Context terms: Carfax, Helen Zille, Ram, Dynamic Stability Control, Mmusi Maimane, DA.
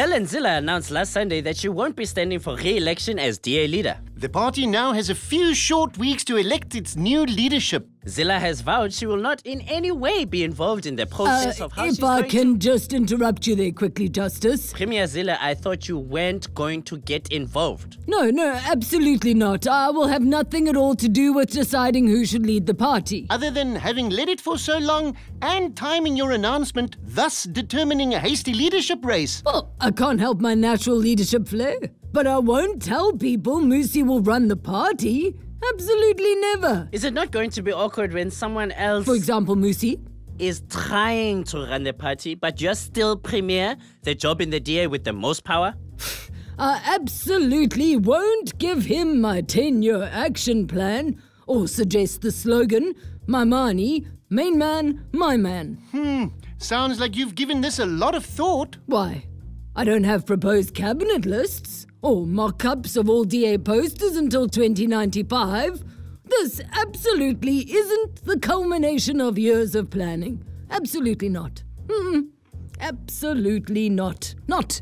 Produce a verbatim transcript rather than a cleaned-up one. Helen Zille announced last Sunday that she won't be standing for re-election as D A leader. The party now has a few short weeks to elect its new leadership. Zille has vowed she will not in any way be involved in the process uh, of how she's going to... If I can just interrupt you there quickly, Justice. Premier Zille, I thought you weren't going to get involved. No, no, absolutely not. I will have nothing at all to do with deciding who should lead the party. Other than having led it for so long and timing your announcement, thus determining a hasty leadership race. Well, I can't help my natural leadership flair. But I won't tell people Mmusi will run the party. Absolutely never. Is it not going to be awkward when someone else... For example, Mmusi? ...is trying to run the party, but you're still Premier, the job in the D A with the most power? I absolutely won't give him my ten-year action plan or suggest the slogan, Maimane, main man, my man. Hmm, sounds like you've given this a lot of thought. Why? I don't have proposed cabinet lists. Or mock-ups of all D A posters until twenty ninety-five. This absolutely isn't the culmination of years of planning. Absolutely not. Mm-mm. Absolutely not. Not.